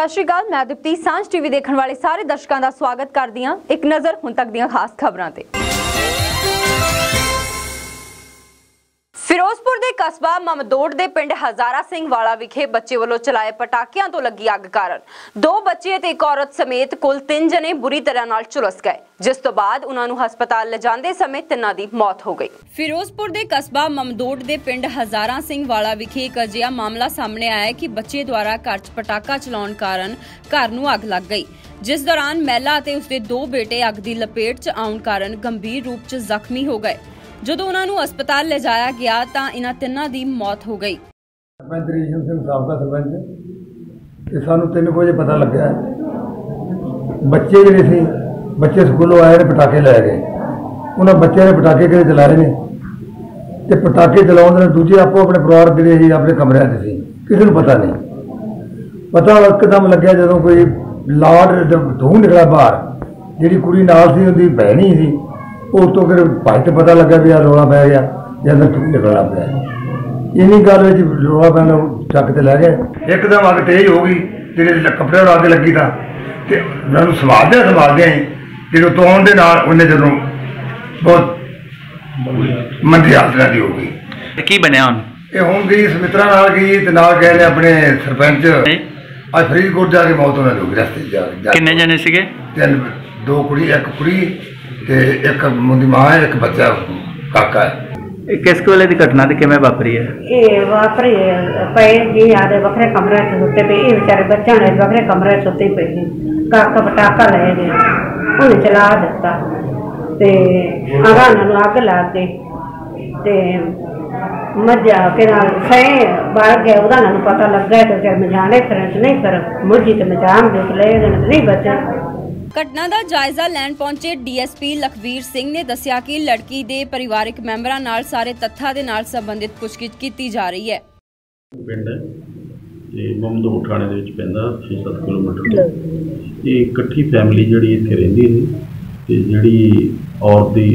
सत श्री अकाल, मैं दीप्ति। सांझ टीवी देखने वाले सारे दर्शकों का स्वागत करती हूं। एक नज़र हुण तक दी खास खबरों ते। फिरोजपुर के कस्बा ममदोड़ के पिंड हजारा सिंह वाला विखे बच्चे वालों चलाए पटाकिया तो लगी अग कारण दो बच्चे ते एक औरत समेत कुल 3 जने बुरी तरह नाल झुलस गए, जिस तो बाद उन्हां नूं हस्पताल ले जांदे समय 3 दी मौत हो गई। फिरोजपुर के कस्बा ममदोड़ के पिंड हजारा सिंह वाला विखे एक अजिहा मामला सामने आया कि बच्चे द्वारा घर च पटाका चलाउण कारण घर नूं अग लग गई, जिस दौरान महिला ते उसदे 2 बेटे अग दी लपेट च आउण कारण गंभीर रूप च जख्मी हो गए। ਜਦੋਂ ਉਹਨਾਂ ਨੂੰ ਹਸਪਤਾਲ ਲੈ ਜਾਇਆ ਗਿਆ ਤਾਂ ਇਹਨਾਂ 3 ਦੀ ਮੌਤ ਹੋ ਗਈ। ਸਰਪੰਚ ਰੀਸ਼ਮ ਸਿੰਘ ਸਾਹਿਬ ਦਾ ਸਰਪੰਚ ਇਹ ਸਾਨੂੰ 3 ਵਜੇ ਪਤਾ ਲੱਗਿਆ ਬੱਚੇ ਜਿਹੜੇ ਸੀ ਬੱਚੇ ਸਕੂਲੋਂ ਆਏ ਨੇ ਪਟਾਕੇ ਲੈ ਗਏ। ਉਹਨਾਂ ਬੱਚਿਆਂ ਨੇ ਪਟਾਕੇ ਕਿਹੜੇ ਚਲਾ ਰਹੇ ਨੇ ਤੇ ਪਟਾਕੇ ਚਲਾਉਣ ਦੇ ਦੂਜੇ ਆਪੋ ਆਪਣੇ ਪਰਿਵਾਰ ਜਿਹੜੇ ਸੀ ਆਪਣੇ ਕਮਰਿਆਂ 'ਚ ਸੀ, ਕਿਸੇ ਨੂੰ ਪਤਾ ਨਹੀਂ। ਪਤਾ ਇੱਕਦਮ ਲੱਗਿਆ ਜਦੋਂ ਕੋਈ ਲਾਡ ਧੂਹ ਨਿਕਲਿਆ ਬਾਹਰ, ਜਿਹੜੀ ਕੁੜੀ ਨਾਲ ਸੀ ਉਹਦੀ ਭੈਣੀ ਸੀ। उस तो फिर भाई तो पता लगे भी यार रौला पै गया या निकलना पाया, इन्हीं गल रौला पैन चक तो लै गए। एकदम अग तेज हो गई, तेरे कपड़े उड़ा के लगी था तो मैं संभालदे ही फिर उतो आने उन्हें जो बहुत मंदी हालत की हो गई। की बनया हम ये हम गई मित्रा गई तो गए ने अपने सरपंच अज फरीदकोट जाके मौत उन्होंने हो गई। रस्ते किन्ने जने सीगे? 3, 2 कुड़ी एक कुड़ी एक मुंडी मां है, एक बच्चा काका है। किस वेले की घटना तो किवें वापरी है? ये वापरी पे जी आदे बखरे कमरे च सुते पे, ये बेचारे बच्चे ने बखरे कमरे च सुते पे काका पटाका ले गए उन्हें चला दिता ते आरान नूं अग ला के ते मजा के नाल सै बाहर गए। उदा नूं पता लग गया तो जब मजाने फिर नहीं कर मुझी तो मजान देख ले नहीं बचा। घटना का जायजा लैन पहुंचे डीएसपी लखवीर सिंह ने दस्सिया कि लड़की के परिवारिक मैंबरां नाल सारे तत्थां दे नाल संबंधित पुछगिछ की जा रही है। पिंड ममदोड़ थाणे दे विच पैंदा 6-7 किलोमीटर दूर। ये इकट्ठी फैमिली जिहड़ी इत्थे रहिंदी है, जिहड़ी औरत दी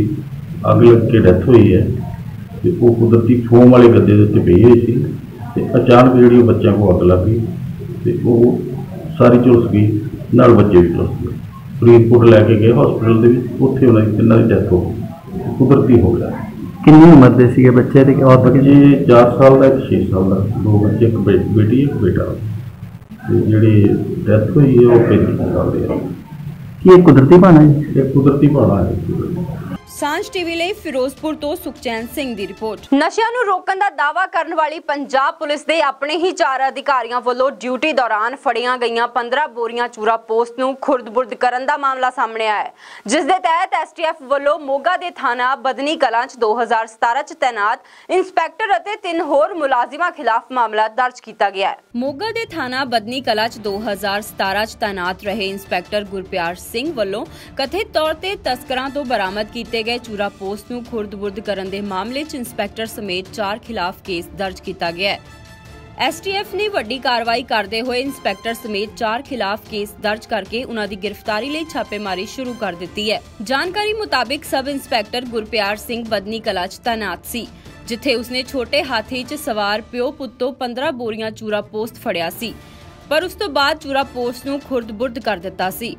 अग लग के डेथ हुई है ते ओह कुदरती फोम वाले गद्दे दे उत्ते पई होई सी ते अचानक जिहड़ी बच्चों को अग लग गई ते ओह सारी झुलस गई, नाल बच्चे भी झुलस गए। फरीदपुर लैके गए हॉस्पिटल के उत्थे उन्होंने 3 की डेथ हो गई, कुदरती हो गया। कितनी उम्र दे सीगे बच्चे थे? और बच्चे 4 साल का 6 साल का, 2 बच्चे एक बेटी एक बेटा। जी डेथ हुई है वो 35 साल की। ये कुदरती भाना है, ये कुदरती भाना है। सांझ टीवी ਲਈ ਫਿਰੋਜ਼ਪੁਰ ਤੋਂ ਸੁਖਚੈਨ ਸਿੰਘ ਦੀ ਰਿਪੋਰਟ। ਨਸ਼ਿਆਂ ਨੂੰ ਰੋਕਣ ਦਾ ਦਾਅਵਾ ਕਰਨ ਵਾਲੀ ਪੰਜਾਬ ਪੁਲਿਸ ਦੇ ਆਪਣੇ ਹੀ 4 ਅਧਿਕਾਰੀਆਂ ਵੱਲੋਂ ਡਿਊਟੀ ਦੌਰਾਨ ਫੜੀਆਂ ਗਈਆਂ 15 ਬੋਰੀਆਂ ਚੂਰਾ ਪੋਸਟ ਨੂੰ ਖੁਰਦਬੁਰਦ ਕਰਨ ਦਾ ਮਾਮਲਾ ਸਾਹਮਣੇ ਆਇਆ ਹੈ, ਜਿਸ ਦੇ ਤਹਿਤ ਐਸਟੀਐਫ ਵੱਲੋਂ ਮੋਗਾ ਦੇ ਥਾਣਾ ਬਦਨੀ ਕਲਾਂ 'ਚ 2017 'ਚ ਤੈਨਾਤ ਇੰਸਪੈਕਟਰ ਅਤੇ 3 ਹੋਰ ਮੁਲਾਜ਼ਮਾਂ ਖਿਲਾਫ ਮਾਮਲਾ ਦਰਜ ਕੀਤਾ ਗਿਆ ਹੈ। ਮੋਗਾ ਦੇ ਥਾਣਾ ਬਦਨੀ ਕਲਾਂ 'ਚ 2017 'ਚ ਤੈਨਾਤ ਰਹੇ ਇੰਸਪੈਕਟਰ ਗੁਰਪਿਆਰ ਸਿੰਘ ਵੱਲੋਂ ਕਥਿਤ ਤੌਰ ਤੇ ਤਸਕਰਾਂ ਤੋਂ ਬਰਾਮਦ ਕੀਤੇ ਗਏ ਚੂਰਾ ਪੋਸਟ ਨੂੰ ਖੁਰਦ-ਬੁਰਦ ਕਰਨ ਦੇ ਮਾਮਲੇ 'ਚ ਇੰਸਪੈਕਟਰ ਸਮੇਤ 4 ਖਿਲਾਫ ਕੇਸ ਦਰਜ ਕੀਤਾ ਗਿਆ ਹੈ। ਐਸਟੀਐਫ ਨੇ ਵੱਡੀ ਕਾਰਵਾਈ ਕਰਦੇ ਹੋਏ ਇੰਸਪੈਕਟਰ ਸਮੇਤ 4 ਖਿਲਾਫ ਕੇਸ ਦਰਜ ਕਰਕੇ ਉਹਨਾਂ ਦੀ ਗ੍ਰਿਫਤਾਰੀ ਲਈ ਛਾਪੇਮਾਰੀ ਸ਼ੁਰੂ ਕਰ ਦਿੱਤੀ ਹੈ। ਜਾਣਕਾਰੀ ਮੁਤਾਬਿਕ ਸਬ ਇੰਸਪੈਕਟਰ ਗੁਰਪਿਆਰ ਸਿੰਘ ਬਦਨੀ ਕਲਾਂ 'ਚ ਤਾਇਨਾਤ ਸੀ, ਜਿੱਥੇ ਉਸਨੇ ਛੋਟੇ ਹਾਥੀ 'ਚ ਸਵਾਰ ਪਿਓ ਪੁੱਤ ਤੋਂ 15 ਬੋਰੀਆਂ ਚੂਰਾ ਪੋਸਟ ਫੜਿਆ ਸੀ, ਪਰ ਉਸ ਤੋਂ ਬਾਅਦ ਚੂਰਾ ਪੋਸਟ ਨੂੰ ਖੁਰਦ-ਬੁਰਦ ਕਰ ਦਿੱਤਾ ਸੀ।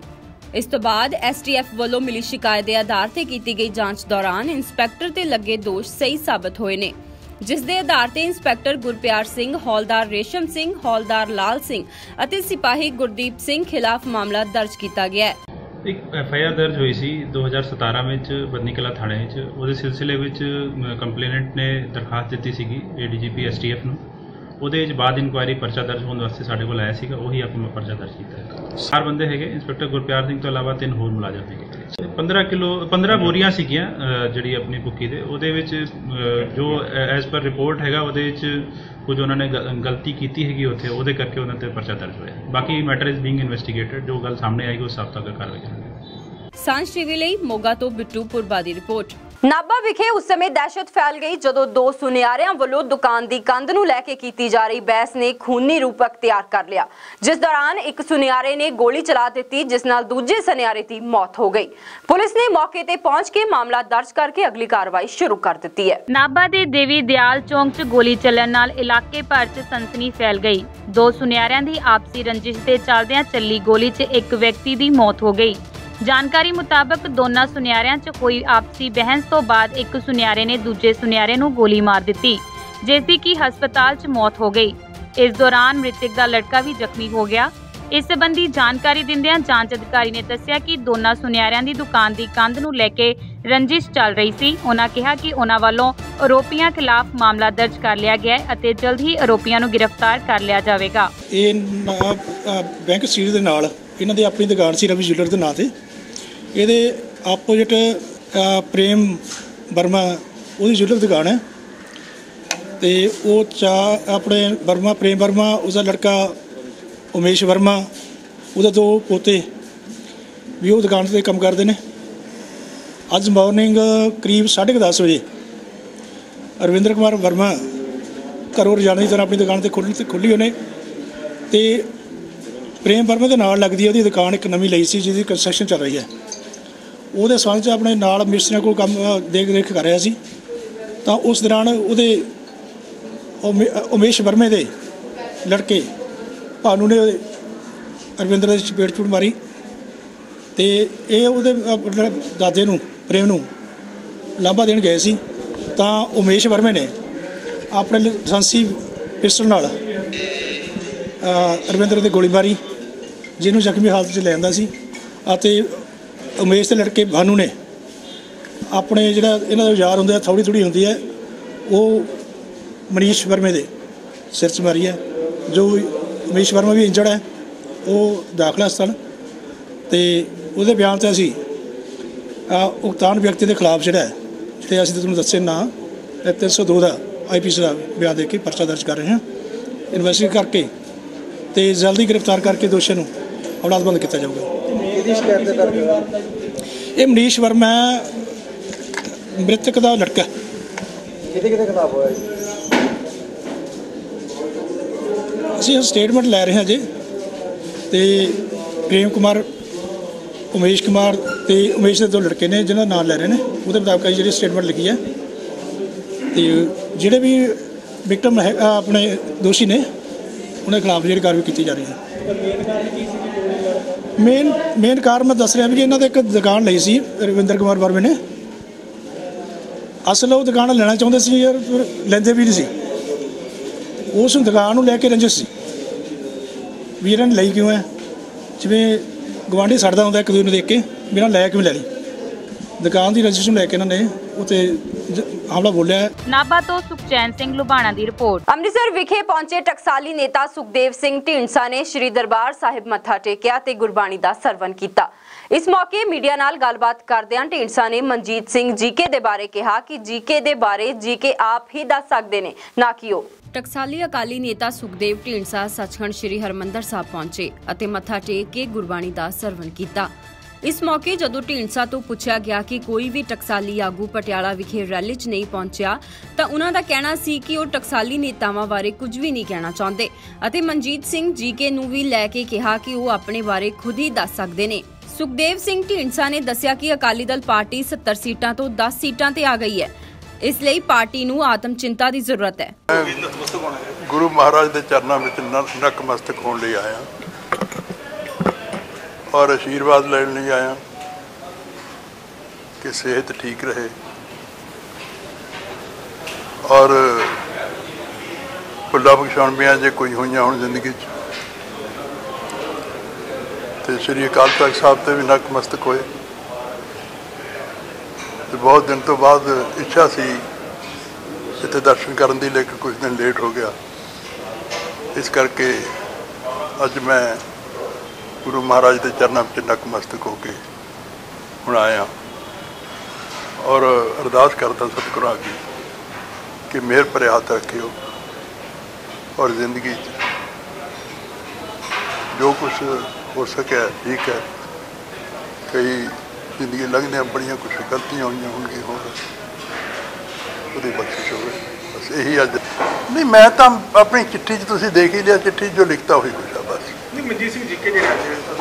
इस तो बाद एसटीएफ वालों मिली शिकायत के आधार पर की गई जांच दौरान इंस्पैक्टर ते लगे दोष सही साबित हुए ने, जिस दे आधार ते इंस्पैक्टर गुरप्यार सिंह, हौलदार रेशम सिंह, हौलदार लाल सिंह अते सिपाही गुरदीप सिंह खिलाफ मामला दर्ज किया गया है। एक एफआईआर दर्ज हुई सी 2017 में बदनी कला थाणे उहदे सिलसिले विच कंप्लेनेंट ने दरखास्त दित्ती सीगी एडीजीपी एसटीएफ नूं। ਉਹਦੇ बाद इनकुआरी परचा दर्ज होने वास्ते साढ़े कोल आया सीगा, उही आपां परचा दर्ज कीता है। 4 बंदे हैगे इंस्पैक्टर गुरप्यार सिंह तो अलावा 3 होर मुलाजम हैगे। 15 बोरियां सीगियां जिहड़ी अपनी बुकी दे उहदे विच जो एज पर रिपोर्ट हैगा उहदे विच कुछ उन्होंने गलती कीती हैगी उत्थे, उहदे करके उन्हां ते परचा दर्ज होया। बाकी मैटर इज बीइंग इन्वेस्टिगेटेड, जो गल सामने आएगी उस हिसाब तक कार्रवाई करेंगे। सांझ टीवी ਲਈ ਮੋਗਾ ਤੋਂ ਬਿੱਟੂ ਪੁਰਬਾ ਦੀ ਰਿਪੋਰਟ। नाभा विखे उस समय दहशत फैल गई जदों दो सुनियारियां वालों दुकान की कंध नूं लैके कीती जा रही बहस ने खूनी रूप अख्तियार कर लिया, जिस दौरान एक सुनियारे ने गोली चला दी जिस नाल दूजे सुनियारे की मौत हो गई। पुलिस ने मौके ते पहुंच के मामला दर्ज करके अगली कार्रवाई शुरू कर दी है। नाभा दे देवी दयाल चौंक च गोली चलण नाल इलाके भर च सनसनी फैल गई। दो सुनियारियां दी आपसी रंजिश दे चलदियां चली गोली च एक व्यक्ति की मौत हो गई। जानकारी मुताबक दोनों सुनियारियां च कोई आपसी बहस तो बाद एक सुनियारे ने दूजे सुनियारे नूं गोली मार दी, जिसकी की हस्पताल च मौत हो गई। इस दौरान मृतक का लड़का भी जख्मी हो गया। इस संबंधी जानकारी दिंदियां जांच अधिकारी ने दस्सिया कि दोनों सुनियारियां दी दुकान की कंध नूं लैके रंजिश चल रही सी। उन्होंने कहा कि उन्होंने वालों आरोपियों खिलाफ मामला दर्ज कर लिया गया है और जल्द ही आरोपियों नूं गिरफ्तार कर लिया जाएगा। बैंक स्ट्रीट दे नाल इन्हां दी अपनी दुकान सी रवि ज्वेलर दे नां ते। ਇਹਦੇ ਆਪੋਜਿਟ ਪ੍ਰੇਮ ਵਰਮਾ ਉਹਦੀ ਜੁਲਰ ਦੁਕਾਨ ਹੈ ਤੇ ਉਹ ਆਪਣੇ ਵਰਮਾ ਪ੍ਰੇਮ ਵਰਮਾ ਉਹਦਾ ਲੜਕਾ ਉਮੇਸ਼ ਵਰਮਾ ਉਹਦੇ ਦੋ ਪੋਤੇ ਵੀ ਉਹ ਦੁਕਾਨ ਤੇ ਕੰਮ ਕਰਦੇ ਨੇ। ਅੱਜ ਮਾਰਨਿੰਗ ਕਰੀਬ 10:30 ਵਜੇ ਅਰਵਿੰਦਰ ਕੁਮਾਰ ਵਰਮਾ ਘਰੋਂ ਰਜਾਨਾ ਦੀ ਤਰ੍ਹਾਂ ਆਪਣੀ ਦੁਕਾਨ ਤੇ ਖੁੱਲੀ ਉਹਨੇ ਤੇ ਪ੍ਰੇਮ ਵਰਮਾ ਦੇ ਨਾਲ ਲੱਗਦੀ ਉਹਦੀ ਦੁਕਾਨ ਇੱਕ ਨਵੀਂ ਲਈ ਸੀ ਜਿਹਦੀ ਕੰਸਟਰਕਸ਼ਨ ਚੱਲ ਰਹੀ ਹੈ। ਉਹਦੇ ਸੰਬੰਧ 'ਚ ਆਪਣੇ ਨਾਲ ਮਿਸਤਰੀਆਂ ਕੋਲ ਕੰਮ ਦੇਖ ਰੇਖ ਕਰ ਰਿਹਾ ਸੀ ਤਾਂ ਉਸ ਦੌਰਾਨ ਉਹਦੇ ਉਮੇਸ਼ ਵਰਮੇ ਦੇ ਲੜਕੇ ਭਾਨੂ ਨੇ ਅਰਵਿੰਦਰ ਦੇ ਚਪੇੜ ਚੂੜ ਮਾਰੀ ਤੇ ਇਹ ਉਹਦੇ ਦਾਦੇ ਨੂੰ ਪ੍ਰੇਮ ਨੂੰ ਲਾਂਭਾ ਦੇਣ ਗਏ ਸੀ ਤਾਂ ਉਮੇਸ਼ ਵਰਮੇ ਨੇ ਆਪਣੇ ਲਾਇਸੈਂਸੀ ਪਿਸਟਲ ਨਾਲ ਅਰਵਿੰਦਰ ਦੇ ਗੋਲੀ ਮਾਰੀ ਜਿਹਨੂੰ ਜ਼ਖਮੀ ਹਾਲਤ 'ਚ ਲੈ ਆਂਦਾ ਸੀ ਅਤੇ उमेश के लड़के भानू ने अपने जोड़ा इन्हों यार होंगे थोड़ी थोड़ी होंगी है वो मनीष वर्मे के सिर च मारी है। जो उमेश वर्मा भी इंजर्ड है वो दाखिला हस्पताल तो वो बयान से असी उक्तान व्यक्ति के खिलाफ जोड़ा है तो असं तुहानूं दस्से ना 302 का IPC का बयान दे के परचा दर्ज कर रहे हैं। इन्वेस्टिगेट करके तो जल्दी गिरफ्तार करके दोषियों को औलादबंद किया जाएगा। ਇਹ ਮਨੀਸ਼ ਵਰਮਾ ਮ੍ਰਿਤਕ ਦਾ ਲੜਕਾ ਅਸੀਂ ਸਟੇਟਮੈਂਟ ਲੈ ਰਹੇ ਹਾਂ ਜੀ ਤੇ ਪ੍ਰੇਮ ਕੁਮਾਰ ਉਮੇਸ਼ ਕੁਮਾਰ ਤੇ ਉਮੇਸ਼ ਦੇ ਦੋ ਲੜਕੇ ਨੇ ਜਿਹਨਾਂ ਦਾ ਨਾਂ ਲੈ ਰਹੇ ਨੇ ਉਹਦੇ ਮੁਤਾਬਕ ਜਿਹੜੀ ਸਟੇਟਮੈਂਟ ਲਿਖੀ ਹੈ ਤੇ ਜਿਹੜੇ ਵੀ ਵਿਕਟਮ ਹੈ ਆਪਣੇ ਦੋਸ਼ੀ ਨੇ ਉਹਨਾਂ ਖਿਲਾਫ ਜਿਹੜੀ ਕਾਰਵਾਈ ਕੀਤੀ ਜਾ ਰਹੀ ਹੈ। ਮੇਨ ਕਾਰਨ ਮੈਂ ਦੱਸ ਰਿਹਾ ਵੀ ਇਹਨਾਂ ਦੇ ਇੱਕ ਦੁਕਾਨ ਲਈ ਸੀ ਰਵਿੰਦਰ ਕੁਮਾਰ ਵਰਮੇ ਨੇ। ਅਸਲ ਉਹ ਦੁਕਾਨ ਲੈਣਾ ਚਾਹੁੰਦੇ ਸੀ ਯਾਰ ਲੈਂਦੇ ਵੀ ਨਹੀਂ ਸੀ। ਉਸ ਦੁਕਾਨ ਨੂੰ ਲੈ ਕੇ ਰੰਜਿਸ਼ ਸੀ ਵੀ ਇਹਨਾਂ ਨੇ ਲਈ ਕਿਉਂ ਹੈ, ਜਿਵੇਂ ਗੁਆਂਢੀ ਸੜਦਾ ਹੁੰਦਾ ਇੱਕ ਦੂਜੇ ਨੂੰ ਦੇਖ ਕੇ ਵੀ ਇਹਨਾਂ ਲੈ ਕਿਵੇਂ ਲੈ ਲਈ। ਦੁਕਾਨ ਦੀ ਰੰਜਿਸ਼ ਨੂੰ ਲੈ ਕੇ ਇਹਨਾਂ ਨੇ ਉੱਤੇ हमला बोलिया है। नाभा तो सुखचैन सिंह लुबाणा दी रिपोर्ट। अमृतसर विखे पहुंचे टकसाली नेता सुखदेव सिंह ढींसा ने श्री दरबार साहिब मत्था टेकिया ते गुरबाणी दा सरवण कीता। इस मौके मीडिया नाल गलबात करदियां ढींसा ने मनजीत सिंह जीके दे बारे कहा कि जीके दे बारे जीके आप ही दस सकदे ने ना कि ओ। टकसाली अकाली नेता सुखदेव ढींसा सचखंड श्री हरमंदर साहिब पहुंचे अते मत्था टेक के गुरबाणी दा सरवण कीता। इस मौके जदों ढींसा तो पूछा गया कि कोई भी टकसाली आगू पटियाला विखे रैली च नहीं पहुंचा तां उन्हां दा कहना सी कि ओह टकसाली नेतावां बारे कुछ भी नहीं कहना चाहुंदे अते मनजीत सिंह जीके नूं वी लै के कहा कि ओह अपने बारे खुद ही दस सकदे ने। सुखदेव सिंह ढींसा ने दस्सिया कि अकाली दल पार्टी 70 सीटां तो 10 सीटां ते आ गई है, इसलिए पार्टी नूं आत्म चिंता दी जरूरत है। गुरु महाराज दे चरनां विच नतमस्तक होण लई आया और आशीर्वाद लैन नहीं आया कि सेहत ठीक रहे और भुला बख्शाणबियां जो कोई हुई हूँ जिंदगी तो श्री अकाल तख्त साहब से भी नकमस्तक होए। तो बहुत दिन तो बाद इच्छा सी इतने दर्शन करने की, लेकिन कुछ दिन लेट हो गया। इस करके अज मैं गुरु महाराज के चरणों में नतमस्तक होके हुण आया और अरदास करता सतगुरां अगे कि मेहर भरे हाथ रखियो और जिंदगी जो कुछ हो सके ठीक है। कई जिंदगी लंघने बड़िया कुछ गलतियां हुई उनकी हो बख्शिश हो गई बस यही अज नहीं मैं तो अपनी चिट्ठी तुसी देख ही लिया चिट्ठी जो लिखता हुई कुछ बस नहीं मनजीत सिंह जी के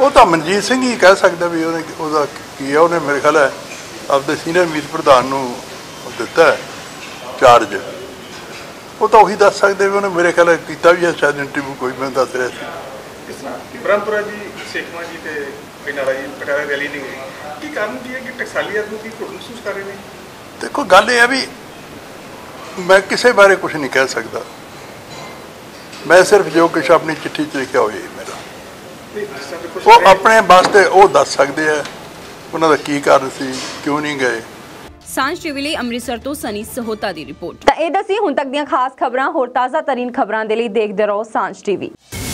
वो तो मनजीत सिंह ही कह सकता भी उन्हें किया उन्हें मेरे ख्याल है अपने सीनियर मीत प्रधान दिता है चार्ज वो तो वही दस सकते भी उन्हें मेरे ख्याल है किया भी है शायद इंटरव्यू कोई मैं दस रहा है देखो गल यह भी मैं किसी बारे कुछ नहीं कह सकता मैं सिर्फ जो कुछ अपनी चिट्ठी च लिखा हो मेरा वो अपने वास्ते वो दस सकते हैं उन्होंने की कारण सी क्यों नहीं गए। सांझ टीवी ਲਈ ਅੰਮ੍ਰਿਤਸਰ ਤੋਂ ਸਨੀ ਸਹੋਤਾ ਦੀ ਰਿਪੋਰਟ। ਤਾਂ ਇਹ ਦਸੀ ਹੁਣ ਤੱਕ ਦੀਆਂ ਖਾਸ ਖਬਰਾਂ ਹੋਰ ਤਾਜ਼ਾ ਤਰੀਨ ਖਬਰਾਂ ਦੇ ਲਈ ਦੇਖਦੇ ਰਹੋ सांझ टीवी।